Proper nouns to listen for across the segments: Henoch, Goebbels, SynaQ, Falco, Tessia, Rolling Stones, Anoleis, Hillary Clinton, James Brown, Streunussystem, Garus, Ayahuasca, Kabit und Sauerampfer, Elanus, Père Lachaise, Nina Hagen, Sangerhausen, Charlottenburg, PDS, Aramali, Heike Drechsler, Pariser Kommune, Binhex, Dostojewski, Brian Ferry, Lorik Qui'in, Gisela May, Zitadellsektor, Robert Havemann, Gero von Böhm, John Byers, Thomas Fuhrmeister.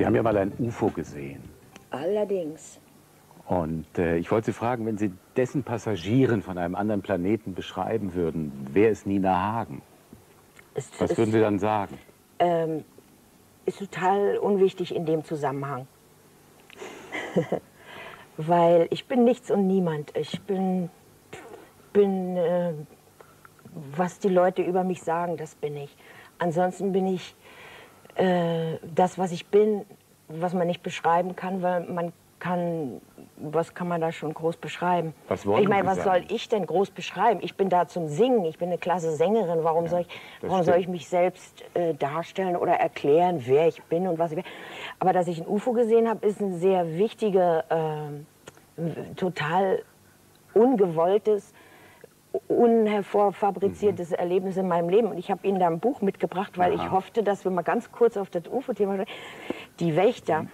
Sie haben ja mal ein UFO gesehen. Allerdings. Und ich wollte Sie fragen, wenn Sie dessen Passagieren von einem anderen Planeten beschreiben würden, wer ist Nina Hagen? Was würden Sie dann sagen? Ist total unwichtig in dem Zusammenhang. Weil ich bin nichts und niemand. Ich bin was die Leute über mich sagen, das bin ich. Ansonsten bin ich das, was ich bin, was man nicht beschreiben kann, weil man kann, was kann man da schon groß beschreiben? Was wollen Sie sagen? Ich meine, was soll ich denn groß beschreiben? Ich bin da zum Singen, ich bin eine klasse Sängerin. Warum, ja, warum soll ich mich selbst darstellen oder erklären, wer ich bin und was ich bin? Aber dass ich ein UFO gesehen habe, ist ein sehr wichtiges, total ungewolltes, unhervorfabriziertes Erlebnis in meinem Leben. Und ich habe Ihnen da ein Buch mitgebracht, weil ich hoffte, dass wir mal ganz kurz auf das UFO-Thema sprechen. Die Wächter,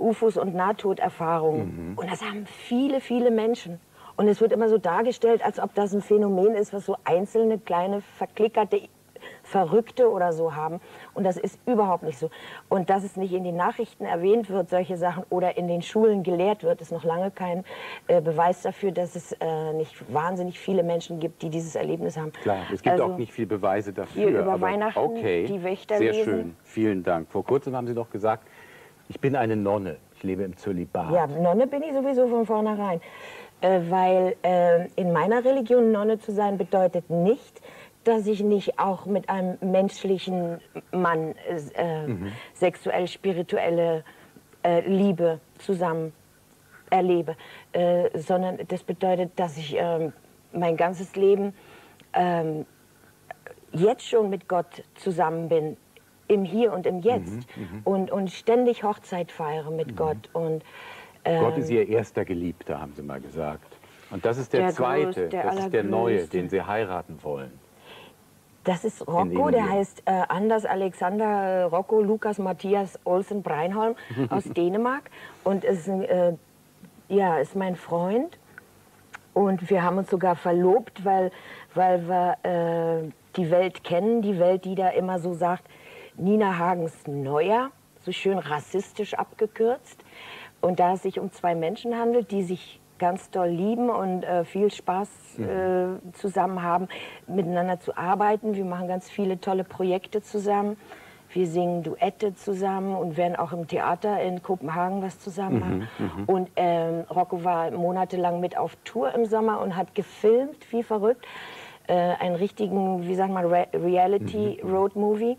UFOs und Nahtoderfahrungen. Und das haben viele, viele Menschen. Und es wird immer so dargestellt, als ob das ein Phänomen ist, was so einzelne, kleine, verklickerte, Verrückte oder so haben. Und das ist überhaupt nicht so. Und dass es nicht in den Nachrichten erwähnt wird, solche Sachen, oder in den Schulen gelehrt wird, ist noch lange kein Beweis dafür, dass es nicht wahnsinnig viele Menschen gibt, die dieses Erlebnis haben. Klar, es gibt also auch nicht viele Beweise dafür. Hier über aber Weihnachten, okay, die Wächter lesen. Sehr schön, vielen Dank. Vor kurzem haben Sie noch gesagt, ich bin eine Nonne, ich lebe im Zölibat. Ja, Nonne bin ich sowieso von vornherein. Weil in meiner Religion Nonne zu sein bedeutet nicht, dass ich nicht auch mit einem menschlichen Mann sexuell-spirituelle Liebe zusammen erlebe, sondern das bedeutet, dass ich mein ganzes Leben jetzt schon mit Gott zusammen bin, im Hier und im Jetzt, und ständig Hochzeit feiere mit Gott. Und, Gott ist Ihr erster Geliebter, haben Sie mal gesagt. Und das ist der zweite, das ist der neue, den Sie heiraten wollen. Das ist Rocco, der heißt Anders Alexander Rocco Lukas Matthias Olsen Breinholm aus Dänemark. Und ist, ja, ist mein Freund. Und wir haben uns sogar verlobt, weil wir die Welt kennen. Die Welt, die da immer so sagt, Nina Hagens Neuer, so schön rassistisch abgekürzt. Und da es sich um zwei Menschen handelt, die sich ganz doll lieben und viel Spaß zusammen haben, miteinander zu arbeiten. Wir machen ganz viele tolle Projekte zusammen. Wir singen Duette zusammen und werden auch im Theater in Kopenhagen was zusammen machen. Und Rocco war monatelang mit auf Tour im Sommer und hat gefilmt, wie verrückt, einen richtigen, wie sagt man, Reality-Road-Movie,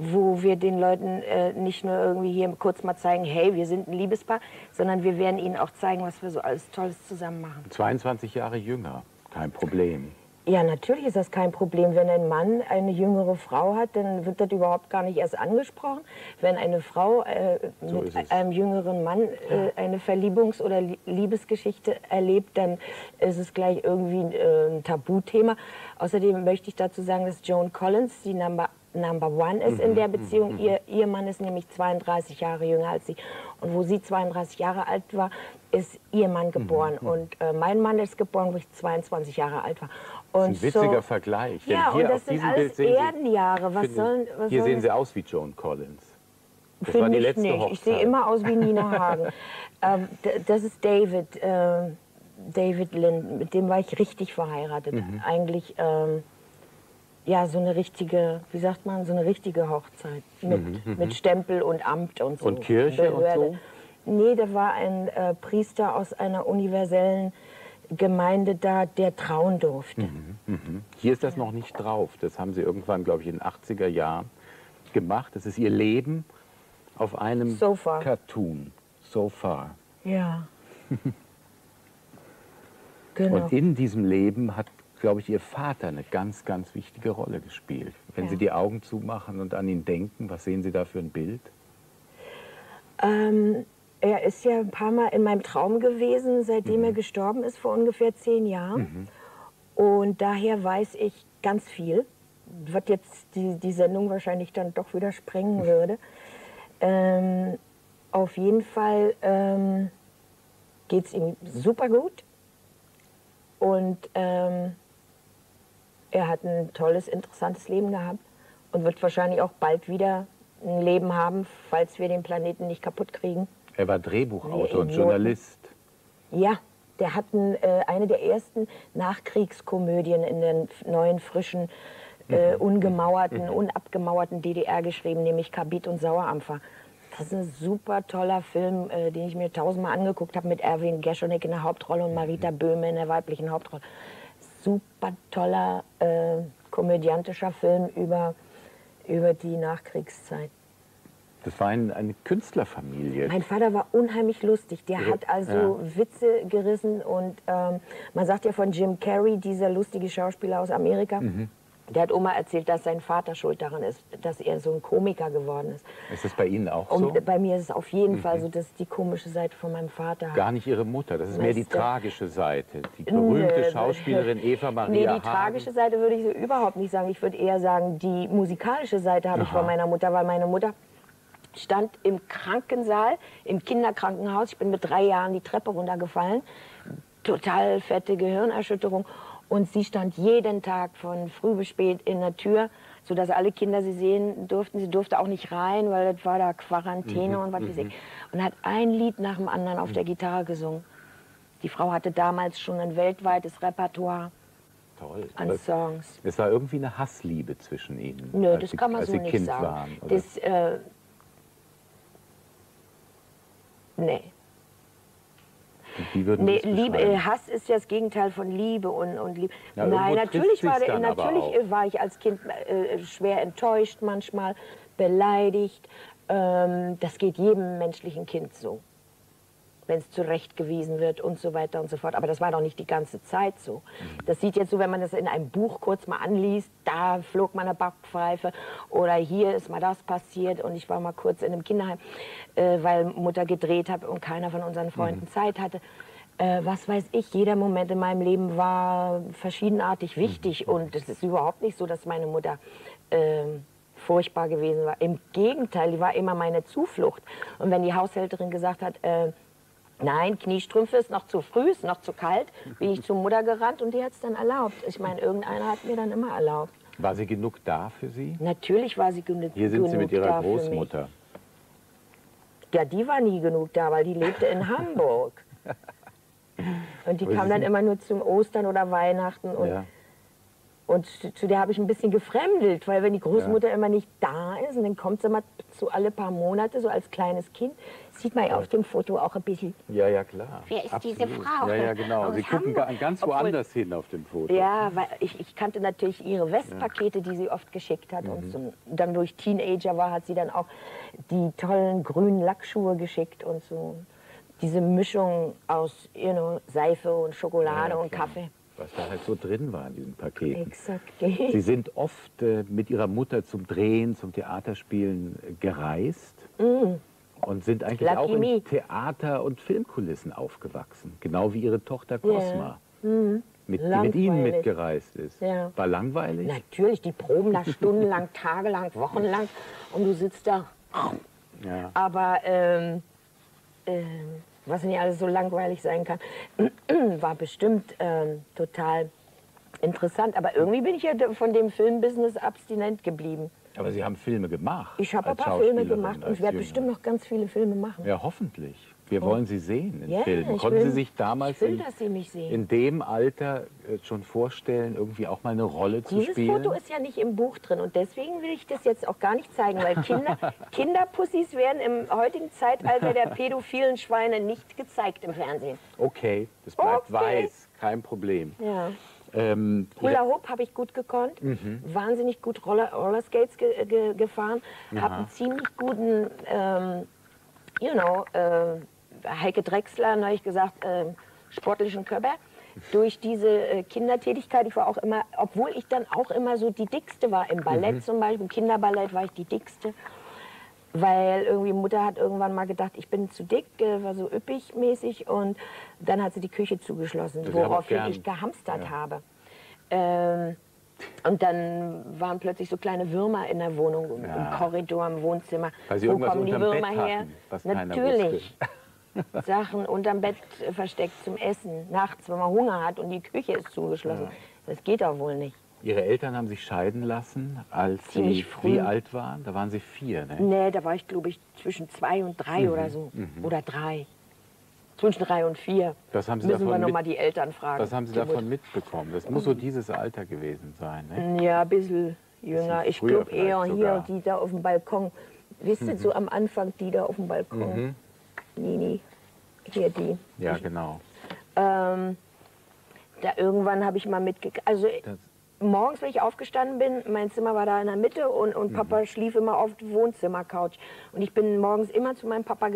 wo wir den Leuten nicht nur irgendwie hier kurz mal zeigen, hey, wir sind ein Liebespaar, sondern wir werden ihnen auch zeigen, was wir so alles Tolles zusammen machen. 22 Jahre jünger, kein Problem. Ja, natürlich ist das kein Problem. Wenn ein Mann eine jüngere Frau hat, dann wird das überhaupt gar nicht erst angesprochen. Wenn eine Frau so mit einem jüngeren Mann eine Verliebungs- oder Liebesgeschichte erlebt, dann ist es gleich irgendwie ein Tabuthema. Außerdem möchte ich dazu sagen, dass Joan Collins, die Number One ist in der Beziehung. Ihr Mann ist nämlich 32 Jahre jünger als sie. Und wo sie 32 Jahre alt war, ist ihr Mann geboren. Und mein Mann ist geboren, wo ich 22 Jahre alt war. Und das ist ein witziger Vergleich. Ja, und das sind alles Erdenjahre. Hier sehen Sie aus wie Joan Collins. Das war die letzte Hochzeit. Ich sehe immer aus wie Nina Hagen. Das ist David, David Linden. Mit dem war ich richtig verheiratet. Eigentlich ja, so eine richtige, wie sagt man, so eine richtige Hochzeit mit, mit Stempel und Amt und so. Und Kirche und so? Nee, da war ein Priester aus einer universellen Gemeinde da, der trauen durfte. Hier ist das noch nicht drauf. Das haben Sie irgendwann, glaube ich, in den 80er Jahren gemacht. Das ist Ihr Leben auf einem Cartoon. So far. Ja. Genau. Und in diesem Leben hat, glaube ich, Ihr Vater eine ganz, ganz wichtige Rolle gespielt. Wenn Sie die Augen zumachen und an ihn denken, was sehen Sie da für ein Bild? Er ist ja ein paar Mal in meinem Traum gewesen, seitdem er gestorben ist, vor ungefähr 10 Jahren. Und daher weiß ich ganz viel, was jetzt die Sendung wahrscheinlich dann doch wieder sprengen würde. Auf jeden Fall geht es ihm super gut. Und er hat ein tolles, interessantes Leben gehabt und wird wahrscheinlich auch bald wieder ein Leben haben, falls wir den Planeten nicht kaputt kriegen. Er war Drehbuchautor und Journalist. Ja, der hat eine der ersten Nachkriegskomödien in der neuen, frischen, ungemauerten, unabgemauerten DDR geschrieben, nämlich Kabit und Sauerampfer. Das ist ein super toller Film, den ich mir tausendmal angeguckt habe, mit Erwin Gershonik in der Hauptrolle und Marita Böhme in der weiblichen Hauptrolle. Super toller, komödiantischer Film über die Nachkriegszeit. Das war eine Künstlerfamilie. Mein Vater war unheimlich lustig. Der hat also Witze gerissen. Und man sagt ja von Jim Carrey, dieser lustige Schauspieler aus Amerika, der hat Oma erzählt, dass sein Vater schuld daran ist, dass er so ein Komiker geworden ist. Ist das bei Ihnen auch so? Und bei mir ist es auf jeden Fall so, dass die komische Seite von meinem Vater hat. Gar nicht Ihre Mutter, das ist mehr die tragische Seite. Die berühmte Schauspielerin Eva-Maria Hagen. Nee, die tragische Seite würde ich so überhaupt nicht sagen. Ich würde eher sagen, die musikalische Seite habe ich von meiner Mutter, weil meine Mutter stand im Krankensaal, im Kinderkrankenhaus. Ich bin mit 3 Jahren die Treppe runtergefallen. Total fette Gehirnerschütterung. Und sie stand jeden Tag von früh bis spät in der Tür, sodass alle Kinder sie sehen durften. Sie durfte auch nicht rein, weil das war da Quarantäne und was weiß ich. Und hat ein Lied nach dem anderen auf der Gitarre gesungen. Die Frau hatte damals schon ein weltweites Repertoire an Songs. Es war irgendwie eine Hassliebe zwischen ihnen. Nö, das kann man so nicht sagen. Das, nee. Nee, Liebe, Hass ist ja das Gegenteil von Liebe und Liebe. Ja, nein, natürlich war ich als Kind schwer enttäuscht manchmal, beleidigt. Das geht jedem menschlichen Kind so, wenn es zurechtgewiesen wird und so weiter und so fort. Aber das war doch nicht die ganze Zeit so. Das sieht jetzt so, wenn man das in einem Buch kurz mal anliest, da flog mal eine Backpfeife oder hier ist mal das passiert und ich war mal kurz in einem Kinderheim, weil Mutter gedreht hat und keiner von unseren Freunden Zeit hatte. Was weiß ich, jeder Moment in meinem Leben war verschiedenartig wichtig und es ist überhaupt nicht so, dass meine Mutter furchtbar gewesen war. Im Gegenteil, die war immer meine Zuflucht. Und wenn die Haushälterin gesagt hat, nein, Kniestrümpfe ist noch zu früh, ist noch zu kalt, bin ich zur Mutter gerannt und die hat es dann erlaubt. Ich meine, irgendeiner hat mir dann immer erlaubt. War sie genug da für Sie? Natürlich war sie genug da für mich. Hier sind Sie mit Ihrer Großmutter. Ja, die war nie genug da, weil die lebte in Hamburg. Und die kam dann immer nur zum Ostern oder Weihnachten. Und, und zu der habe ich ein bisschen gefremdelt, weil wenn die Großmutter immer nicht da ist, und dann kommt sie mal zu alle paar Monate, so als kleines Kind, sieht man ja auf dem Foto auch ein bisschen. Ja, ja, klar. Wer ist diese Frau? Ja, ja, genau. Sie gucken ganz woanders hin auf dem Foto. Ja, weil ich kannte natürlich ihre Westpakete, die sie oft geschickt hat. Und so, dann, wo ich Teenager war, hat sie dann auch die tollen grünen Lackschuhe geschickt und so. Diese Mischung aus Seife und Schokolade und Kaffee. Was da halt so drin war in diesen Paketen. Exakt. Sie sind oft mit Ihrer Mutter zum Drehen, zum Theaterspielen gereist und sind eigentlich auch in Theater- und Filmkulissen aufgewachsen. Genau wie Ihre Tochter Cosma, die mit Ihnen mitgereist ist. Ja. War langweilig? Natürlich, die proben da stundenlang, tagelang, wochenlang und du sitzt da. Ja. Aber was nicht alles so langweilig sein kann, war bestimmt total interessant. Aber irgendwie bin ich ja von dem Filmbusiness abstinent geblieben. Aber Sie haben Filme gemacht. Ich habe ein paar Filme gemacht und werde bestimmt noch ganz viele Filme machen. Ja, hoffentlich. Wir wollen Sie sehen in Filmen. Konnten Sie sich damals in dem Alter schon vorstellen, irgendwie auch mal eine Rolle zu spielen? Dieses Foto ist ja nicht im Buch drin und deswegen will ich das jetzt auch gar nicht zeigen, weil Kinderpussys werden im heutigen Zeitalter der pädophilen Schweine nicht gezeigt im Fernsehen. Okay, das bleibt weiß, kein Problem. Ja. Hula Hoop habe ich gut gekonnt, wahnsinnig gut Rollerskates gefahren, habe einen ziemlich guten, Heike Drechsler, neulich gesagt, sportlichen Körper. Durch diese Kindertätigkeit, ich war auch immer, obwohl ich dann auch immer so die Dickste war, im Ballett zum Beispiel, im Kinderballett war ich die Dickste, weil irgendwie Mutter hat irgendwann mal gedacht, ich bin zu dick, war so üppig mäßig und dann hat sie die Küche zugeschlossen, woraufhin ich gehamstert habe. Und dann waren plötzlich so kleine Würmer in der Wohnung, im Korridor, im Wohnzimmer. Weil Sie irgendwas unterm Bett hatten, was keiner wusste. Natürlich. Sachen unterm Bett versteckt zum Essen, nachts, wenn man Hunger hat und die Küche ist zugeschlossen. Ja. Das geht doch wohl nicht. Ihre Eltern haben sich scheiden lassen, als Sie wie alt waren? Da waren Sie 4, ne? Nee, da war ich, glaube ich, zwischen 2 und 3 oder so. Oder 3. Zwischen 3 und 4. Was haben Sie davon wir nochmal die Eltern fragen. Was haben Sie davon mitbekommen? Das muss so dieses Alter gewesen sein, ne? Ja, ein bisschen jünger. Ich glaube eher hier, die da auf dem Balkon. Wisst ihr, so am Anfang, die da auf dem Balkon. Nini. Hier, die. Ja, genau. Da irgendwann habe ich mal mitgekriegt. Also morgens, wenn ich aufgestanden bin, mein Zimmer war da in der Mitte und Papa schlief immer auf der Wohnzimmercouch. Und ich bin morgens immer zu meinem Papa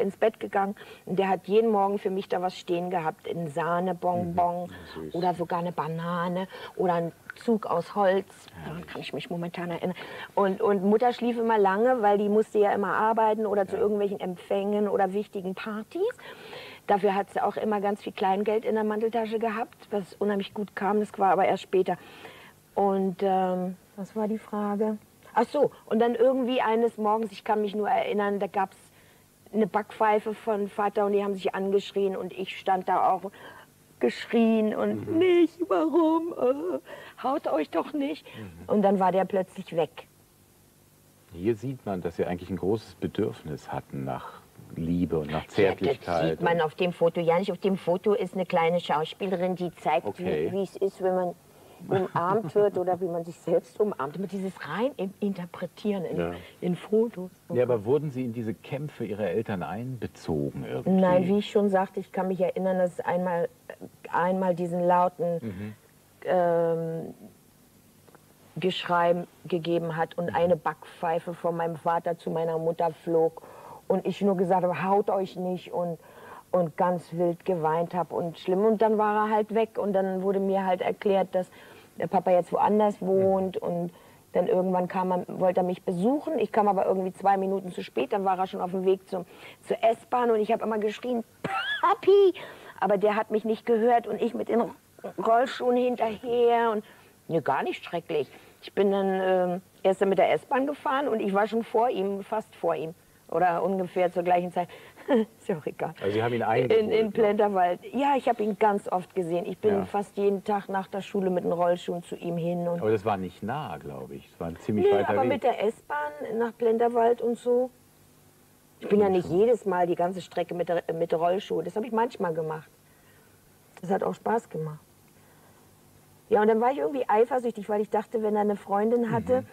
ins Bett gegangen. Und der hat jeden Morgen für mich da was stehen gehabt. In Sahne, Bonbon oder sogar eine Banane oder ein Zug aus Holz. Daran kann ich mich momentan erinnern. Und Mutter schlief immer lange, weil die musste ja immer arbeiten oder zu irgendwelchen Empfängen oder wichtigen Partys. Dafür hat sie auch immer ganz viel Kleingeld in der Manteltasche gehabt, was unheimlich gut kam, das war aber erst später. Und was war die Frage? Ach so, und dann irgendwie eines Morgens, ich kann mich nur erinnern, da gab es eine Backpfeife von Vater und die haben sich angeschrien und ich stand da auch geschrien und nicht, warum, haut euch doch nicht. Und dann war der plötzlich weg. Hier sieht man, dass sie eigentlich ein großes Bedürfnis hatten nach Liebe und nach Zärtlichkeit. Ja, das sieht man auf dem Foto ja nicht. Auf dem Foto ist eine kleine Schauspielerin, die zeigt, wie es ist, wenn man umarmt wird oder wie man sich selbst umarmt. Immer dieses rein Interpretieren in Fotos. Ja, aber wurden Sie in diese Kämpfe Ihrer Eltern einbezogen irgendwie? Nein, wie ich schon sagte, ich kann mich erinnern, dass es einmal diesen lauten Geschrei gegeben hat und eine Backpfeife von meinem Vater zu meiner Mutter flog. Und ich nur gesagt habe, haut euch nicht und ganz wild geweint habe und schlimm. Und dann war er halt weg und dann wurde mir halt erklärt, dass der Papa jetzt woanders wohnt. Und dann irgendwann wollte er mich besuchen. Ich kam aber irgendwie 2 Minuten zu spät, dann war er schon auf dem Weg zur S-Bahn und ich habe immer geschrien, Papi! Aber der hat mich nicht gehört und ich mit den Rollschuhen hinterher. Und nee, gar nicht schrecklich. Ich bin dann erst mit der S-Bahn gefahren und ich war schon vor ihm, fast vor ihm. Oder ungefähr zur gleichen Zeit. Ist ja auch egal. Also Sie haben ihn eingeholt, in Plenterwald. Ja, ich habe ihn ganz oft gesehen. Ich bin fast jeden Tag nach der Schule mit den Rollschuhen zu ihm hin. Und aber das war nicht nah, glaube ich. Das war ein ziemlich weiter Weg. Aber mit der S-Bahn nach Plenterwald und so. Ich bin ja nicht jedes Mal die ganze Strecke mit Rollschuhen. Das habe ich manchmal gemacht. Das hat auch Spaß gemacht. Ja, und dann war ich irgendwie eifersüchtig, weil ich dachte, wenn er eine Freundin hatte,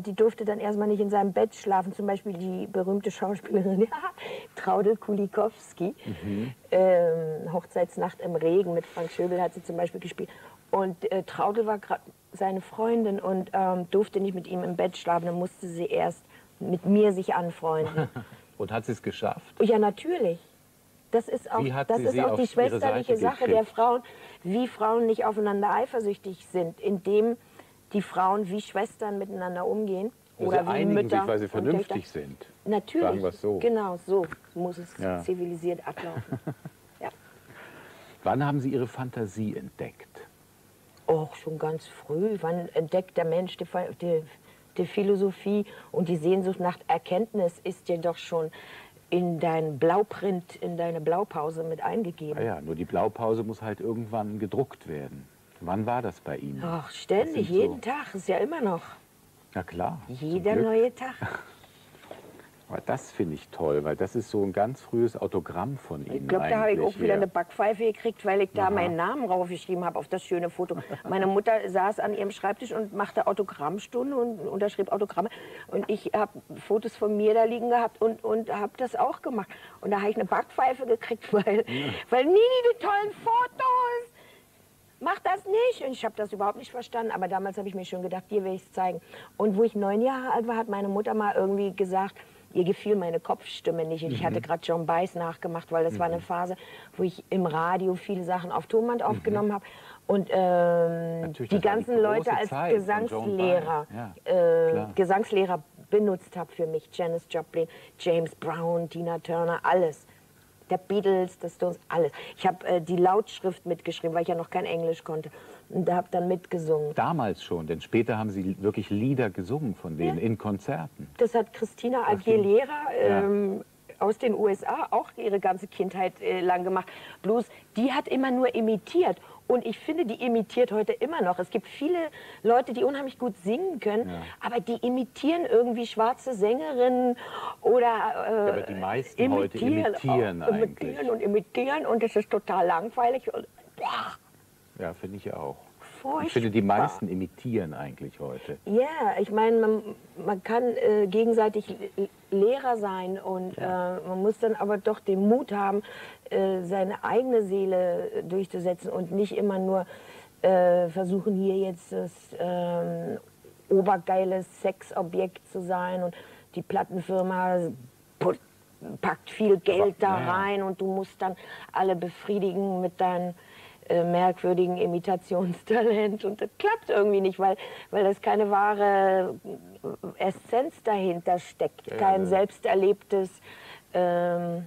die durfte dann erstmal nicht in seinem Bett schlafen. Zum Beispiel die berühmte Schauspielerin Traudl Kulikowski. Hochzeitsnacht im Regen mit Frank Schöbel hat sie zum Beispiel gespielt. Und Traudl war gerade seine Freundin und durfte nicht mit ihm im Bett schlafen. Dann musste sie erst mit mir sich anfreunden. Und hat sie es geschafft? Ja, natürlich. Das ist auch, die schwesterliche Sache der Frauen, wie Frauen nicht aufeinander eifersüchtig sind, indem die Frauen wie Schwestern miteinander umgehen oder wie Mütter sich, weil sie vernünftig sind. Natürlich, sagen wir es so. Genau, so muss es zivilisiert ablaufen. Wann haben Sie Ihre Fantasie entdeckt? Och, schon ganz früh. Wann entdeckt der Mensch die Philosophie und die Sehnsucht nach Erkenntnis ist dir doch schon in deinen Blauprint, in deine Blaupause mit eingegeben. Ja, nur die Blaupause muss halt irgendwann gedruckt werden. Wann war das bei Ihnen? Ach, ständig, jeden Tag, ist ja immer noch. Na klar. Jeder neue Tag. Aber das finde ich toll, weil das ist so ein ganz frühes Autogramm von Ihnen. Ich glaube, da habe ich auch wieder eine Backpfeife gekriegt, weil ich da meinen Namen raufgeschrieben habe auf das schöne Foto. Meine Mutter saß an ihrem Schreibtisch und machte Autogrammstunde und unterschrieb Autogramme. Und ich habe Fotos von mir da liegen gehabt und habe das auch gemacht. Und da habe ich eine Backpfeife gekriegt, weil Nini, die tollen Fotos! Mach das nicht! Und ich habe das überhaupt nicht verstanden, aber damals habe ich mir schon gedacht, dir will ich es zeigen. Und wo ich 9 Jahre alt war, hat meine Mutter mal irgendwie gesagt, ihr gefiel meine Kopfstimme nicht. Und ich hatte gerade John Byers nachgemacht, weil das war eine Phase, wo ich im Radio viele Sachen auf Tonband aufgenommen habe. Und die ganzen Leute als Gesangslehrer benutzt habe für mich. Janis Joplin, James Brown, Tina Turner, alles. Der Beatles, das Stones, alles. Ich habe die Lautschrift mitgeschrieben, weil ich ja noch kein Englisch konnte. Und da habe dann mitgesungen. Damals schon, denn später haben Sie wirklich Lieder gesungen von denen in Konzerten. Das hat Christina Aguilera aus den USA auch ihre ganze Kindheit lang gemacht. Bloß, die hat immer nur imitiert. Und ich finde, die imitiert heute immer noch. Es gibt viele Leute, die unheimlich gut singen können, ja, aber die imitieren irgendwie schwarze Sängerinnen oder ja, aber die meisten imitieren und es ist total langweilig. Und, ja, finde ich auch. Furchtbar. Ich finde, die meisten imitieren eigentlich heute. Ja, ich meine, man kann gegenseitig Lehrer sein und ja, man muss dann aber doch den Mut haben, seine eigene Seele durchzusetzen und nicht immer nur versuchen, hier jetzt das obergeile Sexobjekt zu sein und die Plattenfirma packt viel Geld da rein und du musst dann alle befriedigen mit deinen merkwürdigen Imitationstalent und das klappt irgendwie nicht, weil das keine wahre Essenz dahinter steckt, kein selbsterlebtes Leben,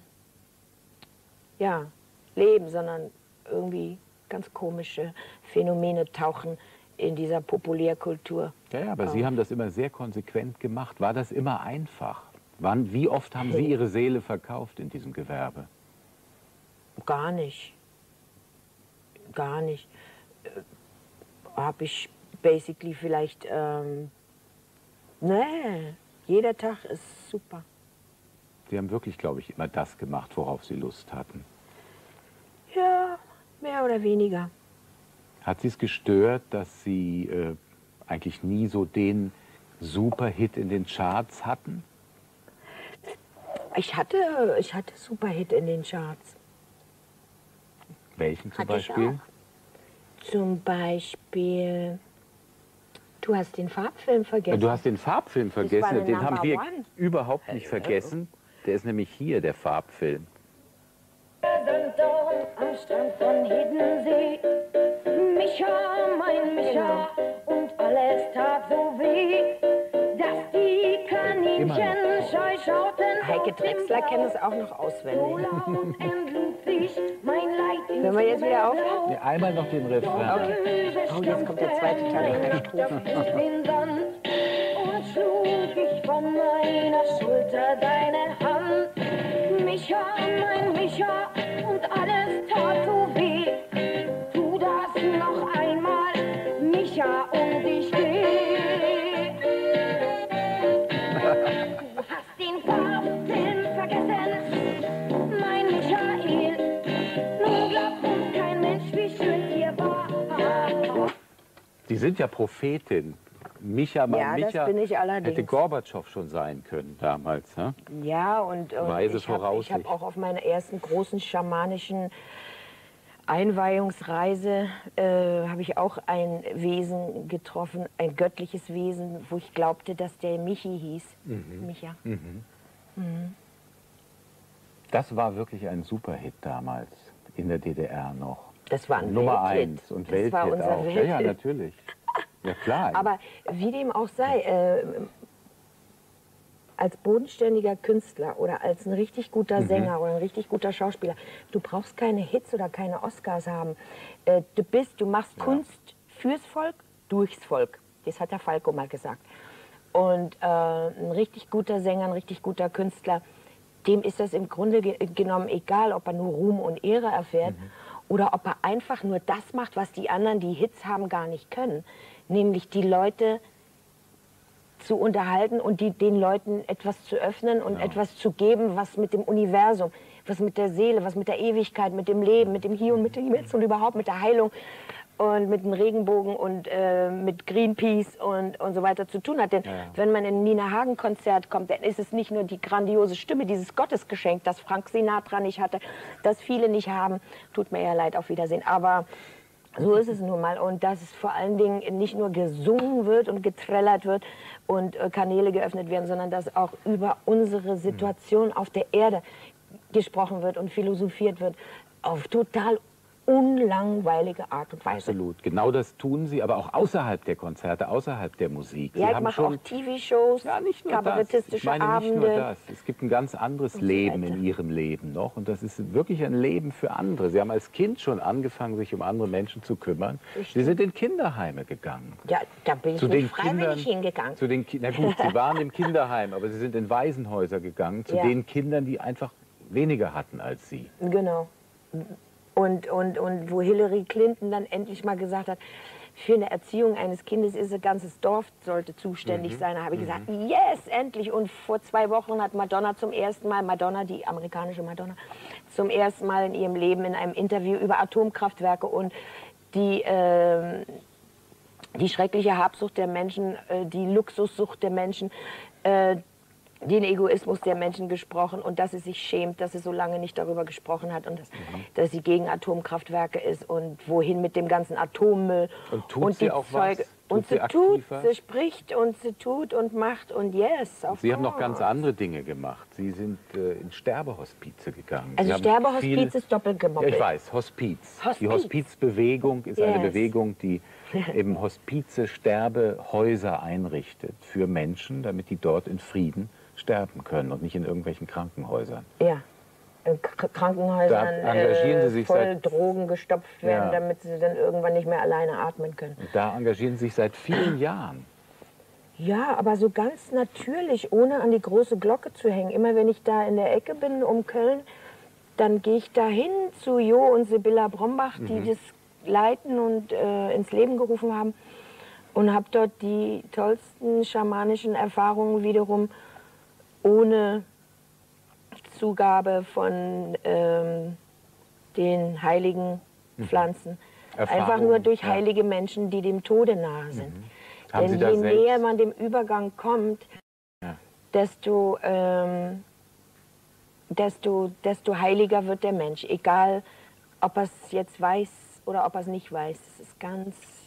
sondern irgendwie ganz komische Phänomene tauchen in dieser Populärkultur. Ja, aber Sie haben das immer sehr konsequent gemacht. War das immer einfach? Wie oft haben Sie Ihre Seele verkauft in diesem Gewerbe? Gar nicht. Gar nicht. Habe ich basically vielleicht, nee, jeder Tag ist super. Sie haben wirklich, glaube ich, immer das gemacht, worauf Sie Lust hatten. Ja, mehr oder weniger. Hat Sie es gestört, dass Sie eigentlich nie so den Superhit in den Charts hatten? Ich hatte Superhit in den Charts. Welchen zum Beispiel? Zum Beispiel, du hast den Farbfilm vergessen. Du hast den Farbfilm vergessen, den haben wir überhaupt nicht vergessen. Der ist nämlich hier, der Farbfilm. Wir sind am Strand von Hiddensee, Micha, mein Micha, und alles tat so weh, dass die Kaninchen scheu schauten. Heike Drechsler kennt es auch noch auswendig. Wenn wir jetzt wieder aufhören? Nee, einmal noch den Refrain. Okay. Oh, jetzt kommt der zweite Teil in der Strophe. Und schlug ich von meiner Schulter deine Hand. Micha, mein Micha, und alles tat so weh. Tu das noch einmal, Micha, und ich weh. Du hast den Farbfilm vergessen, mein Michael. Sie sind ja Prophetin. Micha, mein Micha, das bin ich allerdings. Hätte Gorbatschow schon sein können damals. Ne? Ja, und ich hab auch auf meiner ersten großen schamanischen Einweihungsreise habe ich auch ein Wesen getroffen, ein göttliches Wesen, wo ich glaubte, dass der Michi hieß. Mhm. Micha. Mhm. Mhm. Das war wirklich ein Superhit damals, in der DDR noch. Das war ein Nummer 1 und Welthit auch. Welthit. Ja, natürlich. Ja, klar. Aber wie dem auch sei, als bodenständiger Künstler oder als ein richtig guter Sänger oder ein richtig guter Schauspieler, du brauchst keine Hits oder keine Oscars haben. Du machst Kunst fürs Volk, durchs Volk. Das hat der Falco mal gesagt. Und ein richtig guter Sänger, ein richtig guter Künstler, dem ist das im Grunde genommen egal, ob er nur Ruhm und Ehre erfährt oder ob er einfach nur das macht, was die anderen, die Hits haben, gar nicht können. Nämlich die Leute zu unterhalten und den Leuten etwas zu öffnen und etwas zu geben, was mit dem Universum, was mit der Seele, was mit der Ewigkeit, mit dem Leben, mit dem Hier und mit dem Jetzt und überhaupt mit der Heilung und mit dem Regenbogen und mit Greenpeace und so weiter zu tun hat. Denn wenn man in ein Nina Hagen Konzert kommt, dann ist es nicht nur die grandiose Stimme, dieses Gottesgeschenk, das Frank Sinatra nicht hatte, das viele nicht haben. Tut mir ja leid, auf Wiedersehen. Aber so ist es nun mal. Und dass es vor allen Dingen nicht nur gesungen wird und getrellert wird und Kanäle geöffnet werden, sondern dass auch über unsere Situation auf der Erde gesprochen wird und philosophiert wird, auf total unlangweilige Art und Weise. Absolut. Genau das tun Sie, aber auch außerhalb der Konzerte, außerhalb der Musik. Ja, ich mache auch TV-Shows, kabarettistische Abende. Nicht nur das. Es gibt ein ganz anderes Leben in Ihrem Leben noch und das ist wirklich ein Leben für andere. Sie haben als Kind schon angefangen, sich um andere Menschen zu kümmern. Sie sind in Kinderheime gegangen. Ja, da bin ich nicht freiwillig hingegangen. Na gut, Sie waren im Kinderheim, aber Sie sind in Waisenhäuser gegangen, zu den Kindern, die einfach weniger hatten als Sie. Genau. Und wo Hillary Clinton dann endlich mal gesagt hat, für eine Erziehung eines Kindes ist ein ganzes Dorf, sollte zuständig sein. Da habe ich gesagt, yes, endlich. Und vor 2 Wochen hat Madonna zum ersten Mal, Madonna, die amerikanische Madonna, zum ersten Mal in ihrem Leben in einem Interview über Atomkraftwerke und die, die schreckliche Habsucht der Menschen, die Luxussucht der Menschen, den Egoismus der Menschen gesprochen und dass sie sich schämt, dass sie so lange nicht darüber gesprochen hat und dass sie gegen Atomkraftwerke ist und wohin mit dem ganzen Atommüll. Und tut und sie auch Zeug, was? Und sie tut, sie spricht und sie tut und macht und yes. Auf sie haben noch ganz andere Dinge gemacht. Sie sind in Sterbehospize gegangen. Also Sterbehospiz ist doppelt gemoppelt. Ja, ich weiß, Hospiz. Hospiz. Die Hospizbewegung ist eine Bewegung, die eben Hospize, Sterbehäuser einrichtet für Menschen, damit die dort in Frieden sterben können und nicht in irgendwelchen Krankenhäusern. Ja, in Krankenhäusern engagieren sie sich voll seit Drogen gestopft werden, damit sie dann irgendwann nicht mehr alleine atmen können. Und da engagieren sie sich seit vielen Jahren. Ja, aber so ganz natürlich, ohne an die große Glocke zu hängen. Immer wenn ich da in der Ecke bin um Köln, dann gehe ich da hin zu Jo und Sibylla Brombach, die das leiten und ins Leben gerufen haben. Und habe dort die tollsten schamanischen Erfahrungen wiederum ohne Zugabe von den heiligen Pflanzen. Einfach nur durch heilige Menschen, die dem Tode nahe sind. Denn je näher man dem Übergang kommt, desto heiliger wird der Mensch. Egal, ob er es jetzt weiß oder ob er es nicht weiß. Es ist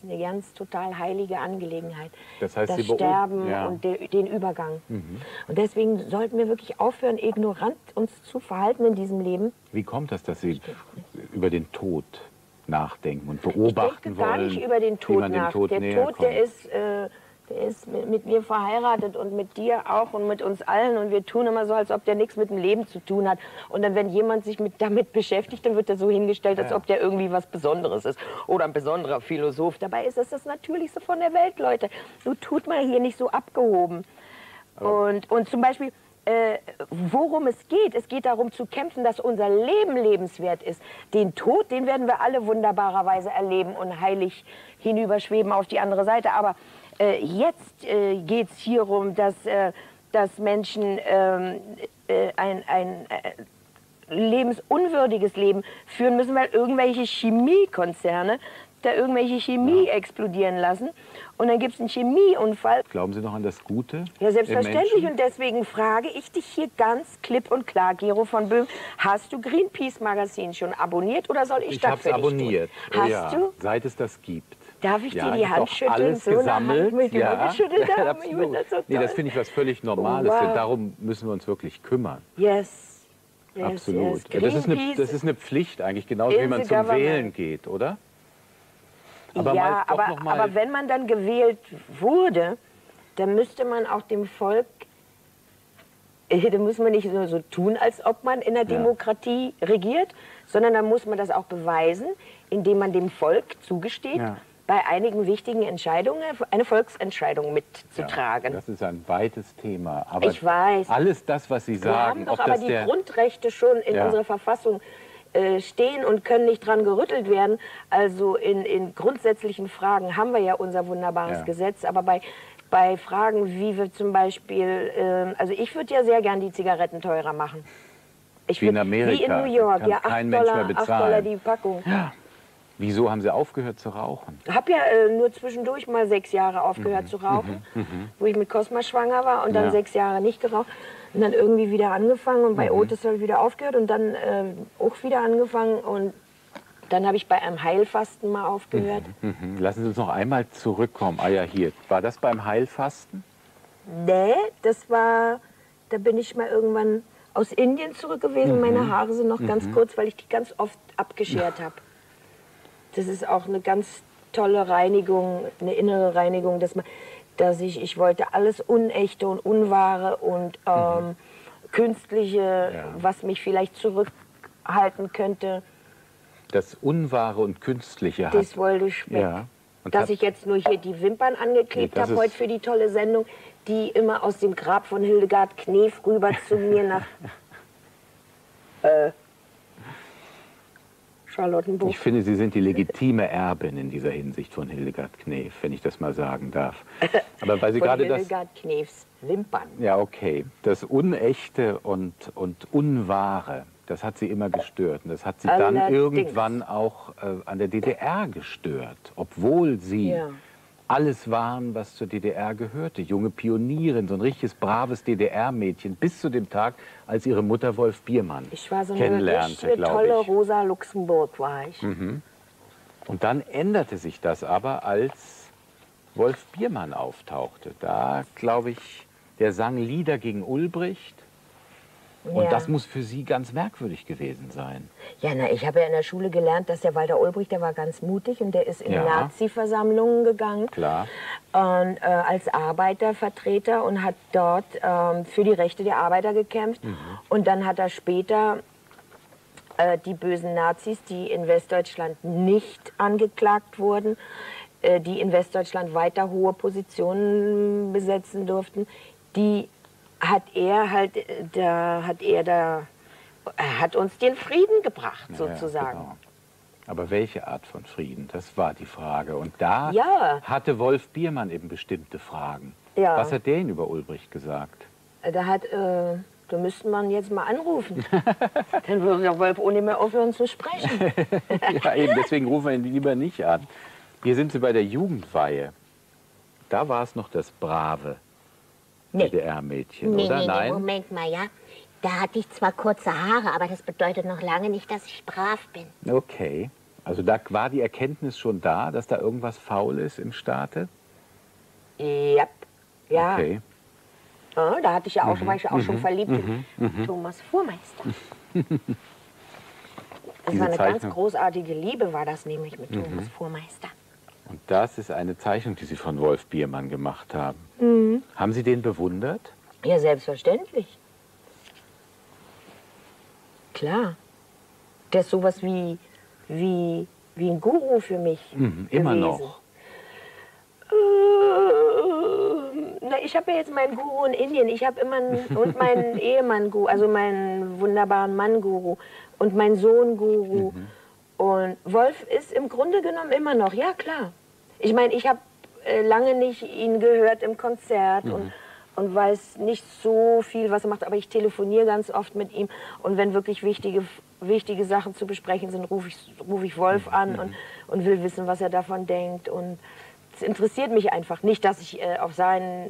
eine ganz total heilige Angelegenheit. Das heißt, das Sterben und den Übergang. Und deswegen sollten wir wirklich aufhören, ignorant uns zu verhalten in diesem Leben. Wie kommt das, dass Sie über den Tod nachdenken und beobachten wollen? Ich denke gar nicht über den Tod nach. Der Tod, der ist mit mir verheiratet und mit dir auch und mit uns allen. Und wir tun immer so, als ob der nichts mit dem Leben zu tun hat. Und dann, wenn jemand sich damit beschäftigt, dann wird er so hingestellt, als ob der irgendwie was Besonderes ist. Oder ein besonderer Philosoph. Dabei ist das das Natürlichste von der Welt, Leute. So tut man hier nicht so abgehoben. Oh. Und zum Beispiel, worum es geht darum zu kämpfen, dass unser Leben lebenswert ist. Den Tod, den werden wir alle wunderbarerweise erleben und heilig hinüberschweben auf die andere Seite. Aber jetzt geht es hier um, dass Menschen ein lebensunwürdiges Leben führen müssen, weil irgendwelche Chemiekonzerne da irgendwelche Chemie explodieren lassen. Und dann gibt es einen Chemieunfall. Glauben Sie noch an das Gute? Ja, selbstverständlich. Und deswegen frage ich dich hier ganz klipp und klar, Gero von Böhm, hast du Greenpeace-Magazin schon abonniert oder soll ich das für dich tun? Ich habe es abonniert. Hast du? Seit es das gibt. Darf ich dir die Hand schütteln? Alles so gesammelt. Das finde ich was völlig Normales. Wow. Darum müssen wir uns wirklich kümmern. Yes. Yes, absolut. Yes. Das ist eine Pflicht eigentlich, genauso wie man zum Wählen geht, oder? Aber ja, aber wenn man dann gewählt wurde, dann müsste man auch dem Volk, da muss man nicht nur so tun, als ob man in der Demokratie regiert, sondern dann muss man das auch beweisen, indem man dem Volk zugesteht, bei einigen wichtigen Entscheidungen eine Volksentscheidung mitzutragen. Ja, das ist ein weites Thema. Aber ich weiß. Alles das, was Sie sagen. Wir haben doch aber die Grundrechte schon in unserer Verfassung stehen und können nicht dran gerüttelt werden. Also in grundsätzlichen Fragen haben wir ja unser wunderbares Gesetz, aber bei Fragen, wie wir zum Beispiel, also ich würde ja sehr gern die Zigaretten teurer machen. Wie in Amerika. Wie in New York, ja, $8 die Packung. Ja. Wieso haben Sie aufgehört zu rauchen? Ich habe ja nur zwischendurch mal 6 Jahre aufgehört zu rauchen, wo ich mit Cosma schwanger war und dann 6 Jahre nicht geraucht. Und dann irgendwie wieder angefangen und bei Otis habe ich wieder aufgehört und dann auch wieder angefangen und dann habe ich bei einem Heilfasten mal aufgehört. Lassen Sie uns noch einmal zurückkommen. Ah ja, hier. War das beim Heilfasten? Nee, das war, da bin ich mal irgendwann aus Indien zurück gewesen. Meine Haare sind noch ganz kurz, weil ich die ganz oft abgeschert habe. Das ist auch eine ganz tolle Reinigung, eine innere Reinigung, dass ich wollte alles Unechte und Unwahre und Künstliche, was mich vielleicht zurückhalten könnte. Das Unwahre und Künstliche hat. Das wollte ich weg. Ja. Dass ich jetzt nur hier die Wimpern angeklebt habe, heute für die tolle Sendung, die immer aus dem Grab von Hildegard Knef rüber zu mir nach Charlottenburg. Ich finde, Sie sind die legitime Erbin in dieser Hinsicht von Hildegard Knef, wenn ich das mal sagen darf. Aber weil Sie gerade das... Hildegard Knefs Wimpern. Ja, okay. Das Unechte und Unwahre, das hat Sie immer gestört. Und das hat Sie allerdings dann irgendwann auch an der DDR gestört, obwohl Sie... Ja. Alles waren, was zur DDR gehörte. Junge Pionierin, so ein richtiges, braves DDR-Mädchen, bis zu dem Tag, als ihre Mutter Wolf Biermann kennenlernte, glaube ich. Ich war so eine tolle Rosa Luxemburg, war ich. Mhm. Und dann änderte sich das aber, als Wolf Biermann auftauchte. Da, glaube ich, der sang Lieder gegen Ulbricht. Und ja, das muss für Sie ganz merkwürdig gewesen sein. Ja, na, ich habe ja in der Schule gelernt, dass der Walter Ulbricht, der war ganz mutig und der ist in ja, Nazi-Versammlungen gegangen. Klar. Und, als Arbeitervertreter und hat dort für die Rechte der Arbeiter gekämpft. Mhm. Und dann hat er später die bösen Nazis, die in Westdeutschland nicht angeklagt wurden, die in Westdeutschland weiter hohe Positionen besetzen durften, die... hat uns den Frieden gebracht, sozusagen. Ja, genau. Aber welche Art von Frieden? Das war die Frage. Und da hatte Wolf Biermann eben bestimmte Fragen. Ja. Was hat der denn über Ulbricht gesagt? Da hat, da müsste man jetzt mal anrufen. Dann würde der Wolf ohne mehr aufhören zu sprechen. Ja, eben, deswegen rufen wir ihn lieber nicht an. Hier sind Sie bei der Jugendweihe. Da war es noch das Brave. Nee. DDR-Mädchen, nee, oder? Nee, nein? Moment mal, ja. Da hatte ich zwar kurze Haare, aber das bedeutet noch lange nicht, dass ich brav bin. Okay. Also da war die Erkenntnis schon da, dass da irgendwas faul ist im Staate? Ja. Ja. Okay. Ja, da hatte ich ja auch, war ich ja auch schon verliebt in Thomas Fuhrmeister. Das war eine ganz großartige Liebe, war das nämlich mit Thomas Fuhrmeister. Und das ist eine Zeichnung, die Sie von Wolf Biermann gemacht haben. Mhm. Haben Sie den bewundert? Ja, selbstverständlich. Klar. Der ist sowas wie ein Guru für mich. Mhm, immer noch. Na, ich habe ja jetzt meinen Guru in Indien. Ich habe immer und meinen Ehemann-Guru, also meinen wunderbaren Mann-Guru und meinen Sohn-Guru. Mhm. Und Wolf ist im Grunde genommen immer noch, ja klar. Ich meine, ich habe lange nicht ihn gehört im Konzert und weiß nicht so viel, was er macht, aber ich telefoniere ganz oft mit ihm. Und wenn wirklich wichtige Sachen zu besprechen sind, rufe ich Wolf an und will wissen, was er davon denkt. Und es interessiert mich einfach nicht, dass ich auf seinen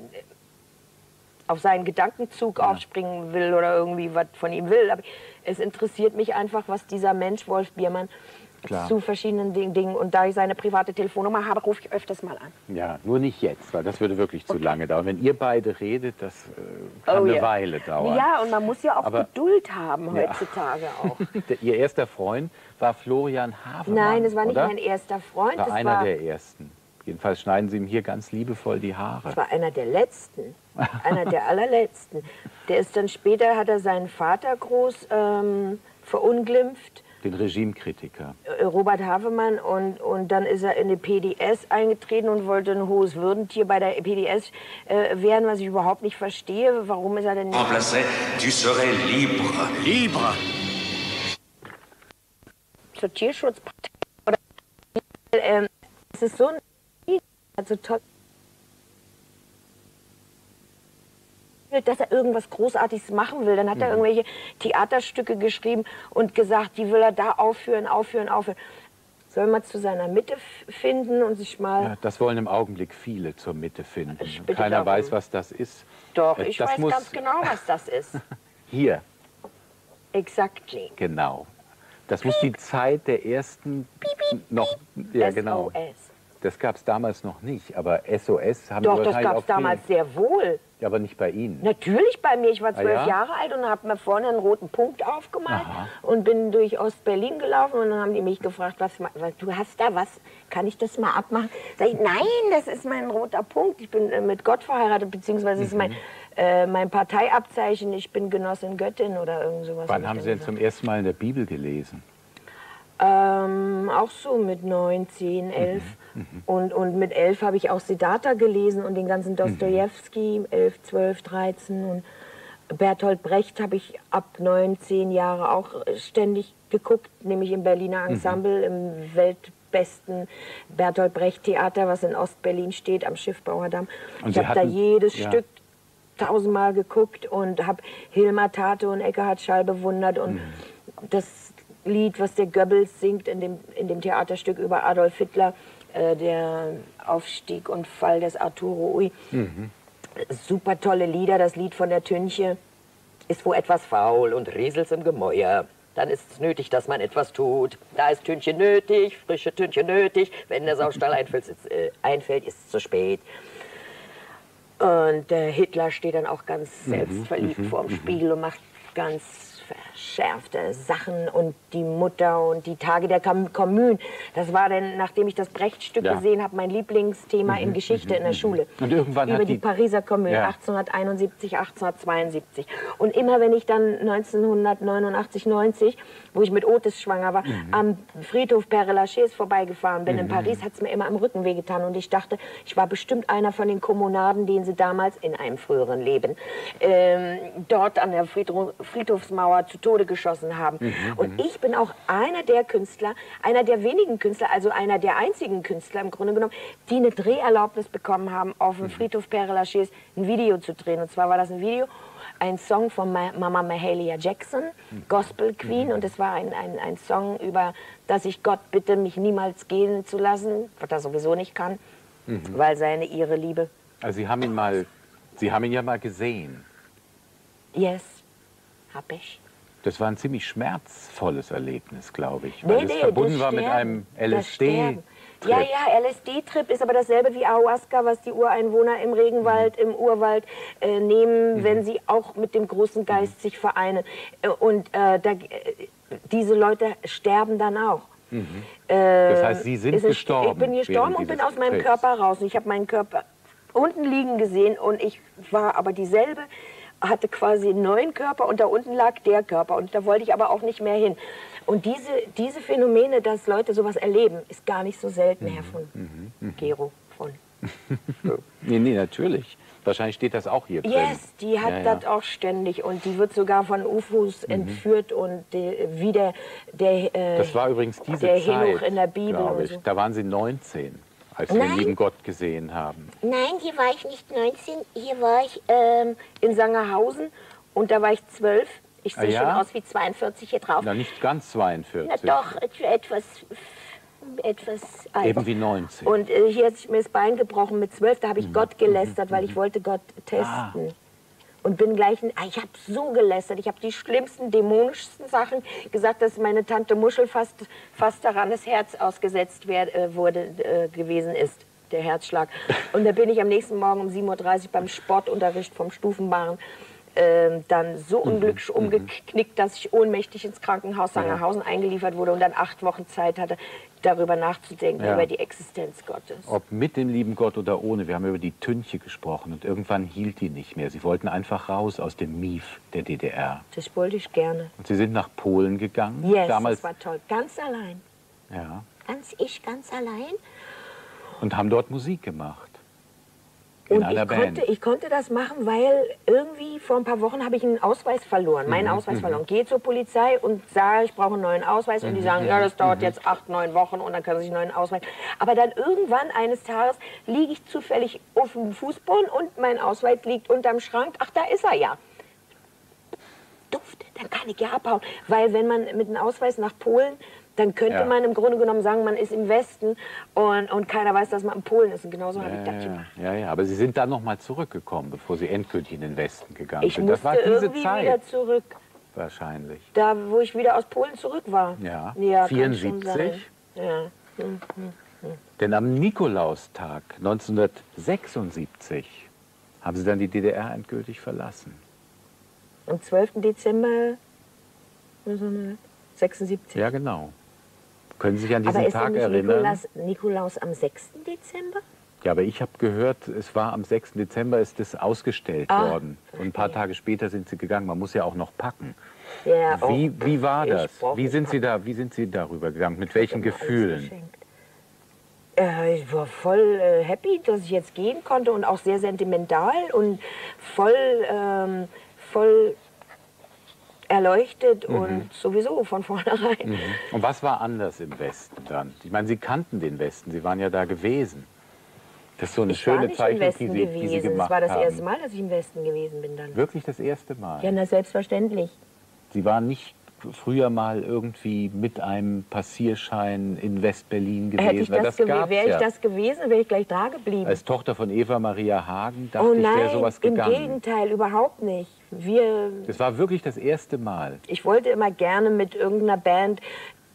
Gedankenzug aufspringen will oder irgendwie was von ihm will. Aber es interessiert mich einfach, was dieser Mensch, Wolf Biermann, zu verschiedenen Dingen... Und da ich seine private Telefonnummer habe, rufe ich öfters mal an. Ja, nur nicht jetzt, weil das würde wirklich zu lange dauern. Wenn ihr beide redet, das kann eine Weile dauern. Ja, und man muss ja auch Geduld haben heutzutage auch. Ihr erster Freund war Florian Havemann. Nein, das war nicht mein erster Freund. Das war einer der ersten. Jedenfalls schneiden Sie ihm hier ganz liebevoll die Haare. Das war einer der letzten, einer der allerletzten. Der ist dann später, hat er seinen Vater groß verunglimpft. Den Regimekritiker. Robert Havemann. Und dann ist er in die PDS eingetreten und wollte ein hohes Würdentier bei der PDS werden, was ich überhaupt nicht verstehe. Warum ist er denn nicht... Du serais libre. Libre. Zur Tierschutzpartei. Oder, es ist so ein... Also toll, dass er irgendwas Großartiges machen will. Dann hat er irgendwelche Theaterstücke geschrieben und gesagt, die will er da aufführen. Soll man zu seiner Mitte finden und sich mal... Ja, das wollen im Augenblick viele zur Mitte finden. Keiner weiß, was das ist. Doch, ich weiß ganz genau, was das ist. Hier. Exactly. Genau. Das muss die Zeit der ersten noch... Ja, genau. SOS. Das gab es damals noch nicht, aber SOS haben wir wahrscheinlich auch... Doch, das gab es damals sehr wohl. Ja, aber nicht bei Ihnen. Natürlich bei mir. Ich war 12 Jahre alt und habe mir vorne einen roten Punkt aufgemalt und bin durch Ost-Berlin gelaufen. Und dann haben die mich gefragt, was du hast da was? Kann ich das mal abmachen? Sag ich, nein, das ist mein roter Punkt. Ich bin mit Gott verheiratet, beziehungsweise ist mein Parteiabzeichen. Ich bin Genossin Göttin oder irgend sowas. Wann haben Sie denn zum ersten Mal in der Bibel gelesen? Auch so mit 9, 10, 11. Und mit 11 habe ich auch Siddhartha gelesen und den ganzen Dostojewski, 11, 12, 13. Und Bertolt Brecht habe ich ab 9, 10 Jahre auch ständig geguckt, nämlich im Berliner Ensemble, im weltbesten Bertolt Brecht Theater, was in Ostberlin steht, am Schiffbauer Damm. Ich habe da jedes Stück tausendmal geguckt und habe Hilmar Tate und Eckehard Schall bewundert und das Lied, was der Goebbels singt in dem Theaterstück über Adolf Hitler, der Aufstieg und Fall des Arturo Ui. Super tolle Lieder. Das Lied von der Tünche. Ist wo etwas faul und rieselt's im Gemäuer. Dann ist's nötig, dass man etwas tut. Da ist Tünche nötig, frische Tünche nötig. Wenn der Saustall einfällt, ist's zu spät. Und Hitler steht dann auch ganz selbstverliebt vorm Spiegel und macht ganz verschärfte Sachen. Und die Mutter und die Tage der Kommunen. Das war dann, nachdem ich das Brechtstück gesehen habe, mein Lieblingsthema in Geschichte in der Schule. Und irgendwann über die Pariser Kommune, 1871, 1872. Und immer wenn ich dann 1989, 90, wo ich mit Otis schwanger war, am Friedhof Père Lachaise vorbeigefahren bin in Paris, hat es mir immer am Rücken wehgetan. Und ich dachte, ich war bestimmt einer von den Kommunarden, denen sie damals in einem früheren Leben dort an der Friedhofsmauer zu Tode geschossen haben. Und ich bin auch einer der Künstler, einer der wenigen Künstler, also einer der einzigen Künstler im Grunde genommen, die eine Dreherlaubnis bekommen haben, auf dem Friedhof Père Lachaise ein Video zu drehen. Und zwar war das ein Video, ein Song von Mama Mahalia Jackson, Gospel Queen, und es war ein Song über, dass ich Gott bitte, mich niemals gehen zu lassen, was er sowieso nicht kann, weil seine ihre Liebe. Also Sie haben ihn ja mal gesehen. Yes, hab ich. Das war ein ziemlich schmerzvolles Erlebnis, glaube ich, weil es verbunden war mit einem LSD-Trip. Ja, ja, LSD-Trip ist aber dasselbe wie Ayahuasca, was die Ureinwohner im Regenwald, im Urwald nehmen, wenn sie auch mit dem großen Geist sich vereinen. Und diese Leute sterben dann auch. Das heißt, Sie sind gestorben? Ich bin gestorben und bin aus meinem Körper raus. Ich habe meinen Körper unten liegen gesehen und ich war aber dieselbe, hatte quasi einen neuen Körper und da unten lag der Körper und da wollte ich aber auch nicht mehr hin. Und diese Phänomene, dass Leute sowas erleben, ist gar nicht so selten, Herr von Gero von. Nee, nee, natürlich. Wahrscheinlich steht das auch hier drin. Yes, die hat das auch ständig und die wird sogar von UFOs entführt und wie das war übrigens diese der Henoch in der Bibel. Ich. So. Da waren Sie 19, als wir den lieben Gott gesehen haben. Nein, hier war ich nicht 19, hier war ich in Sangerhausen und da war ich 12. Ich sehe schon aus wie 42 hier drauf. Na, nicht ganz 42. Na doch, etwas alt. Eben wie 90. Und hier hat sich mir das Bein gebrochen mit 12, da habe ich Gott gelästert, weil ich wollte Gott testen. Und bin gleich, ich habe so gelästert, ich habe die schlimmsten, dämonischsten Sachen gesagt, dass meine Tante Muschel fast daran das Herz ausgesetzt gewesen ist, der Herzschlag. Und da bin ich am nächsten Morgen um 7:30 Uhr beim Sportunterricht vom Stufenbahn dann so unglücklich umgeknickt, dass ich ohnmächtig ins Krankenhaus Sangerhausen eingeliefert wurde und dann 8 Wochen Zeit hatte, darüber nachzudenken, über die Existenz Gottes. Ob mit dem lieben Gott oder ohne, wir haben über die Tünche gesprochen und irgendwann hielt die nicht mehr. Sie wollten einfach raus aus dem Mief der DDR. Das wollte ich gerne. Und Sie sind nach Polen gegangen? Yes, damals, das war toll. Ganz allein. Ja. Ganz allein. Und haben dort Musik gemacht. Und ich konnte das machen, weil irgendwie vor ein paar Wochen habe ich einen Ausweis verloren, meinen Ausweis verloren. Gehe zur Polizei und sage, ich brauche einen neuen Ausweis. Und die sagen, ja, das dauert jetzt 8, 9 Wochen und dann können Sie sich einen neuen Ausweis. Aber dann irgendwann eines Tages liege ich zufällig auf dem Fußboden und mein Ausweis liegt unterm Schrank. Ach, da ist er ja. Duft, dann kann ich ja abhauen. Weil wenn man mit einem Ausweis nach Polen... Dann könnte man im Grunde genommen sagen, man ist im Westen und keiner weiß, dass man in Polen ist. Und genauso habe ich das gemacht. Ja, ja, aber Sie sind dann noch mal zurückgekommen, bevor Sie endgültig in den Westen gegangen sind. Das war diese Zeit. Wieder zurück. Wahrscheinlich. Da, wo ich wieder aus Polen zurück war. Ja, ja, 74. Ja. Denn am Nikolaustag 1976 haben Sie dann die DDR endgültig verlassen. Am 12. Dezember... 76. Ja, genau. Können Sie sich an diesen Tag erinnern? Nikolaus am 6. Dezember? Ja, aber ich habe gehört, es war am 6. Dezember, ist das ausgestellt worden. Und ein paar Tage später sind Sie gegangen. Man muss ja auch noch packen. Ja, wie war das? Wie sind Sie darüber gegangen? Mit welchen Gefühlen? Ich war voll happy, dass ich jetzt gehen konnte und auch sehr sentimental und voll voll erleuchtet und sowieso von vornherein. Und was war anders im Westen dann? Ich meine, Sie kannten den Westen, Sie waren ja da gewesen. Das ist so eine schöne Zeichnung, die Sie gemacht haben. Das war das erste Mal, dass ich im Westen gewesen bin dann. Wirklich das erste Mal? Ja, na, selbstverständlich. Sie waren nicht früher mal irgendwie mit einem Passierschein in Westberlin gewesen? Hätte ich das wäre ich das gewesen, wäre ich gleich da geblieben. Als Tochter von Eva-Maria Hagen dachte ich, wäre sowas gegangen. Im Gegenteil, überhaupt nicht. Das war wirklich das erste Mal. Ich wollte immer gerne mit irgendeiner Band,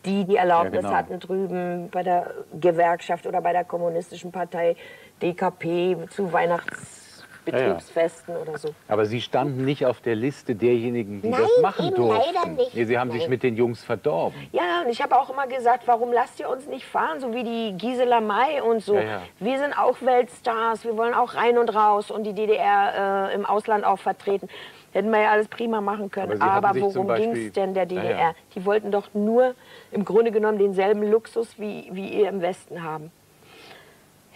die Erlaubnis hatten, drüben bei der Gewerkschaft oder bei der kommunistischen Partei DKP zu Weihnachtsbetriebsfesten oder so. Aber Sie standen nicht auf der Liste derjenigen, die das machen durften. Leider nicht. Nee, Sie haben sich mit den Jungs verdorben. Ja, und ich habe auch immer gesagt, warum lasst ihr uns nicht fahren, so wie die Gisela May und so. Ja, ja. Wir sind auch Weltstars, wir wollen auch rein und raus und die DDR im Ausland auch vertreten. Hätten wir ja alles prima machen können. Aber worum ging es denn der DDR? Ja, ja. Die wollten doch nur im Grunde genommen denselben Luxus, wie ihr im Westen haben.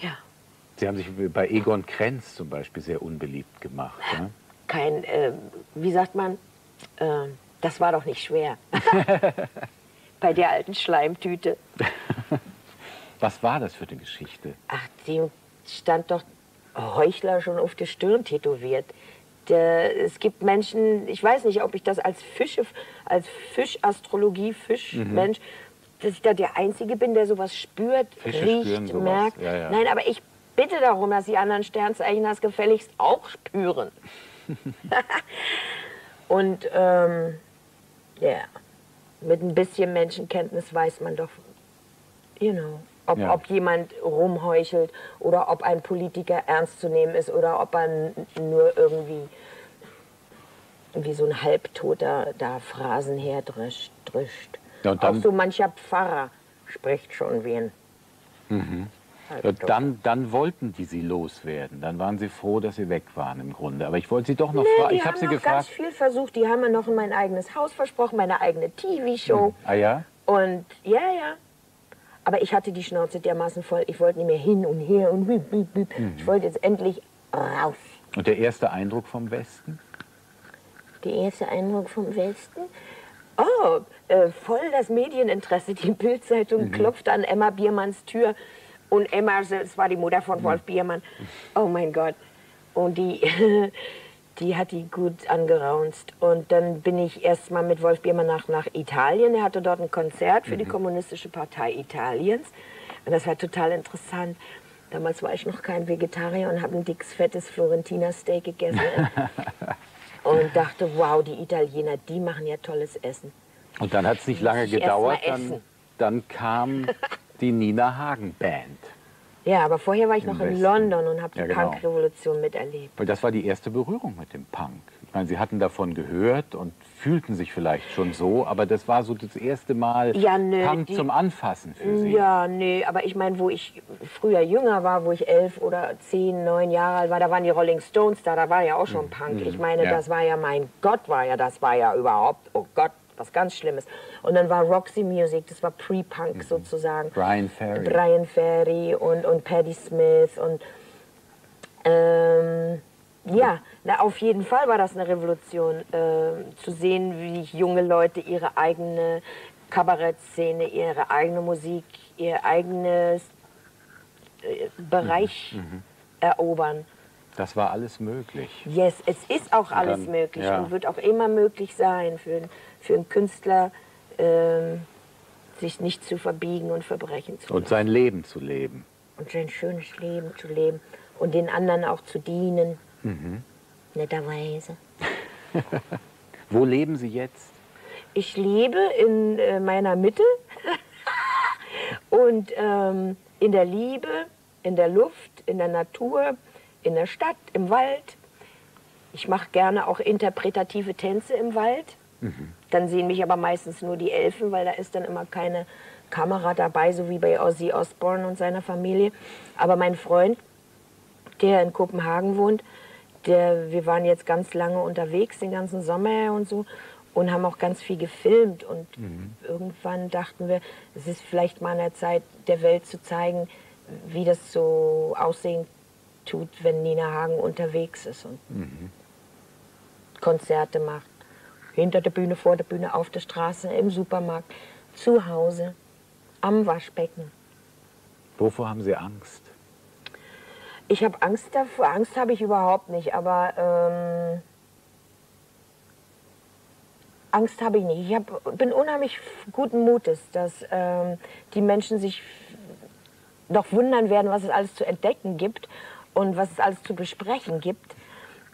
Ja. Sie haben sich bei Egon Krenz zum Beispiel sehr unbeliebt gemacht. Ne? Kein, wie sagt man, das war doch nicht schwer. Bei der alten Schleimtüte. Was war das für eine Geschichte? Ach, dem stand doch Heuchler schon auf der Stirn tätowiert. Es gibt Menschen, ich weiß nicht, ob ich das als Fische, als Fischastrologie, Fischmensch, dass ich da der Einzige bin, der sowas spürt, Fische riecht, sowas. Merkt. Ja, ja. Nein, aber ich bitte darum, dass die anderen Sternzeichen das gefälligst auch spüren. Und mit ein bisschen Menschenkenntnis weiß man doch, ob jemand rumheuchelt oder ob ein Politiker ernst zu nehmen ist oder ob er nur irgendwie wie so ein Halbtoter da Phrasen herdrischt. Ja, auch so mancher Pfarrer spricht schon wie ein Halbtoter. Dann wollten die Sie loswerden. Dann waren Sie froh, dass Sie weg waren im Grunde. Aber ich wollte Sie doch noch fragen. Ich habe Sie gefragt. Ganz viel versucht. Die haben mir noch in mein eigenes Haus versprochen, meine eigene TV-Show. Ah ja? Und ja. Aber ich hatte die Schnauze dermaßen voll, ich wollte nicht mehr hin und her und ich wollte jetzt endlich raus. Und der erste Eindruck vom Westen? Der erste Eindruck vom Westen? Oh, voll das Medieninteresse. Die Bild-Zeitung klopft an Emma Biermanns Tür. Und Emma, es war die Mutter von Wolf Biermann. Oh mein Gott. Und die hat die gut angeraunzt. Und dann bin ich erst mal mit Wolf Biermann nach Italien. Er hatte dort ein Konzert für die Kommunistische Partei Italiens. Und das war total interessant. Damals war ich noch kein Vegetarier und habe ein dickes, fettes Florentiner-Steak gegessen. Und dachte, wow, die Italiener, die machen ja tolles Essen. Und dann hat es nicht lange gedauert. Dann kam die Nina Hagen Band. Ja, aber vorher war ich noch in London und habe die Punk-Revolution miterlebt. Weil das war die erste Berührung mit dem Punk. Ich meine, Sie hatten davon gehört und fühlten sich vielleicht schon so, aber das war so das erste Mal Punk zum Anfassen für Sie. Ja, nee, aber ich meine, wo ich früher jünger war, wo ich 11 oder 10, 9 Jahre alt war, da waren die Rolling Stones da, da war ja auch schon Punk. Ich meine, das war ja, das war ja überhaupt, oh Gott, was ganz Schlimmes. Und dann war Roxy Music, das war Pre-Punk sozusagen. Brian Ferry und Patti Smith und auf jeden Fall war das eine Revolution, zu sehen, wie junge Leute ihre eigene Kabarettszene, ihre eigene Musik, ihr eigenes Bereich erobern. Das war alles möglich. Yes, es ist auch alles möglich und wird auch immer möglich sein für einen Künstler, sich nicht zu verbiegen und Verbrechen zu tun. Und sein Leben zu leben. Und sein schönes Leben zu leben. Und den anderen auch zu dienen. Netterweise. Wo leben Sie jetzt? Ich lebe in meiner Mitte und in der Liebe, in der Luft, in der Natur, in der Stadt, im Wald. Ich mache gerne auch interpretative Tänze im Wald. Dann sehen mich aber meistens nur die Elfen, weil da ist dann immer keine Kamera dabei, so wie bei Ozzy Osbourne und seiner Familie. Aber mein Freund, der in Kopenhagen wohnt, wir waren jetzt ganz lange unterwegs, den ganzen Sommer und so, und haben auch ganz viel gefilmt. Und irgendwann dachten wir, es ist vielleicht mal an der Zeit, der Welt zu zeigen, wie das so aussehen tut, wenn Nina Hagen unterwegs ist. Und Konzerte macht. Hinter der Bühne, vor der Bühne, auf der Straße, im Supermarkt, zu Hause, am Waschbecken. Wovor haben Sie Angst? Ich habe Angst davor. Angst habe ich überhaupt nicht, aber Angst habe ich nicht. Ich bin unheimlich guten Mutes, dass die Menschen sich noch wundern werden, was es alles zu entdecken gibt und was es alles zu besprechen gibt.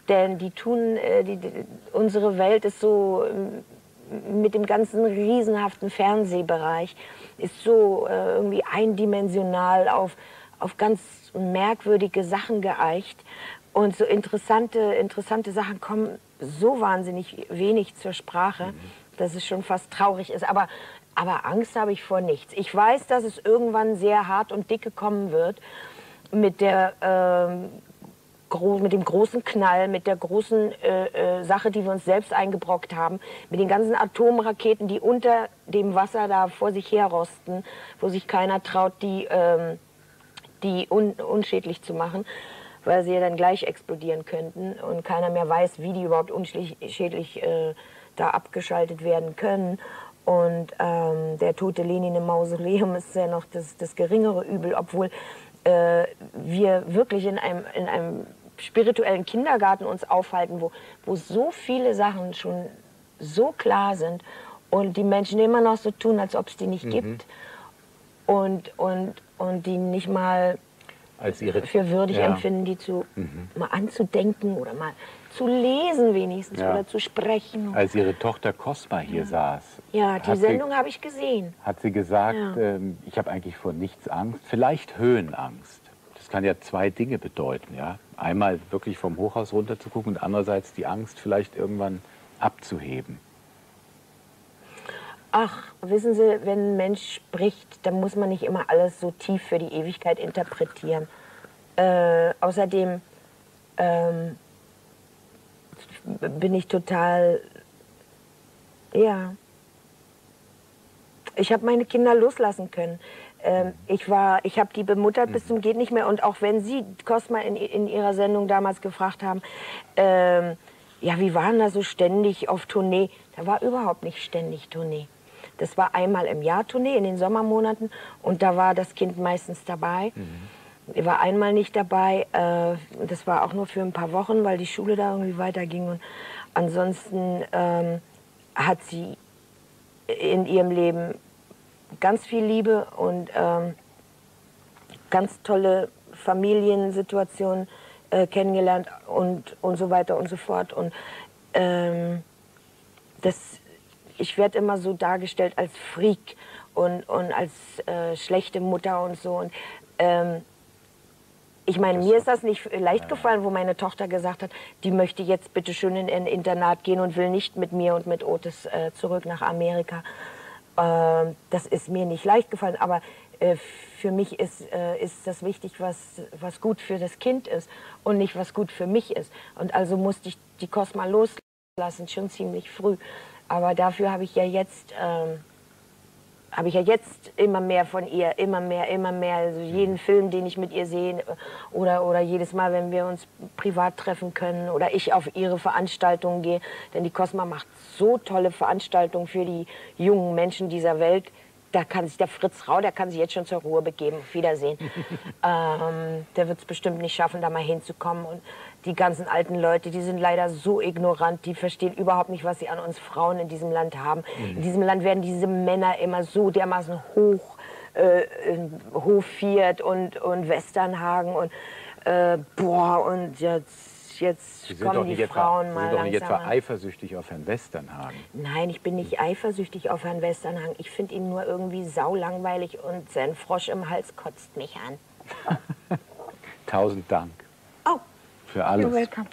Denn die tun, unsere Welt ist so, mit dem ganzen riesenhaften Fernsehbereich, ist so irgendwie eindimensional auf ganz merkwürdige Sachen geeicht. Und so interessante Sachen kommen so wahnsinnig wenig zur Sprache, dass es schon fast traurig ist. Aber Angst habe ich vor nichts. Ich weiß, dass es irgendwann sehr hart und dicke kommen wird mit der mit dem großen Knall, mit der großen Sache, die wir uns selbst eingebrockt haben, mit den ganzen Atomraketen, die unter dem Wasser da vor sich herrosten, wo sich keiner traut, die unschädlich zu machen, weil sie ja dann gleich explodieren könnten und keiner mehr weiß, wie die überhaupt unschädlich da abgeschaltet werden können. Und der tote Lenin im Mausoleum ist ja noch das geringere Übel, obwohl wir wirklich in einem spirituellen Kindergarten uns aufhalten, wo so viele Sachen schon so klar sind und die Menschen immer noch so tun, als ob es die nicht gibt und die nicht mal als ihre für würdig empfinden, die mal anzudenken oder mal zu lesen wenigstens oder zu sprechen. Als Ihre Tochter Cosma hier saß. Ja, die Sendung habe ich gesehen. Hat sie gesagt, ich habe eigentlich vor nichts Angst, vielleicht Höhenangst. Das kann ja zwei Dinge bedeuten. Ja? Einmal wirklich vom Hochhaus runter zu gucken und andererseits die Angst, vielleicht irgendwann abzuheben. Ach, wissen Sie, wenn ein Mensch spricht, dann muss man nicht immer alles so tief für die Ewigkeit interpretieren. Außerdem bin ich total, ich habe meine Kinder loslassen können. Ich habe die bemuttert bis zum geht nicht mehr. Und auch wenn Sie, Cosma, in Ihrer Sendung damals gefragt haben, ja, wir waren da so ständig auf Tournee. Da war überhaupt nicht ständig Tournee. Das war einmal im Jahr Tournee, in den Sommermonaten. Und da war das Kind meistens dabei. Ich war einmal nicht dabei, das war auch nur für ein paar Wochen, weil die Schule da irgendwie weiterging. Und ansonsten hat sie in ihrem Leben ganz viel Liebe und ganz tolle Familiensituationen kennengelernt und so weiter und so fort. Und ich werde immer so dargestellt als Freak und als schlechte Mutter und so. Und, ich meine, mir ist das nicht leicht gefallen, wo meine Tochter gesagt hat, die möchte jetzt bitte schön in ein Internat gehen und will nicht mit mir und mit Otis zurück nach Amerika. Das ist mir nicht leicht gefallen, aber für mich ist das wichtig, was gut für das Kind ist und nicht, was gut für mich ist. Und also musste ich die Cosma loslassen, schon ziemlich früh. Aber dafür habe ich ja jetzt immer mehr von ihr, immer mehr. Also jeden Film, den ich mit ihr sehe oder jedes Mal, wenn wir uns privat treffen können oder ich auf ihre Veranstaltungen gehe. Denn die Cosma macht so tolle Veranstaltungen für die jungen Menschen dieser Welt. Da kann sich der Fritz Rau, der kann sich jetzt schon zur Ruhe begeben. Auf Wiedersehen. Der wird es bestimmt nicht schaffen, da mal hinzukommen. Und die ganzen alten Leute, die sind leider so ignorant, die verstehen überhaupt nicht, was sie an uns Frauen in diesem Land haben. In diesem Land werden diese Männer immer so dermaßen hofiert und Westernhagen und und jetzt kommen die Frauen mal langsam. Sie sind doch nicht etwa eifersüchtig auf Herrn Westernhagen? Nein, ich bin nicht eifersüchtig auf Herrn Westernhagen. Ich finde ihn nur irgendwie saulangweilig und sein Frosch im Hals kotzt mich an. 1000 Dank. Oh, für alles. You're welcome.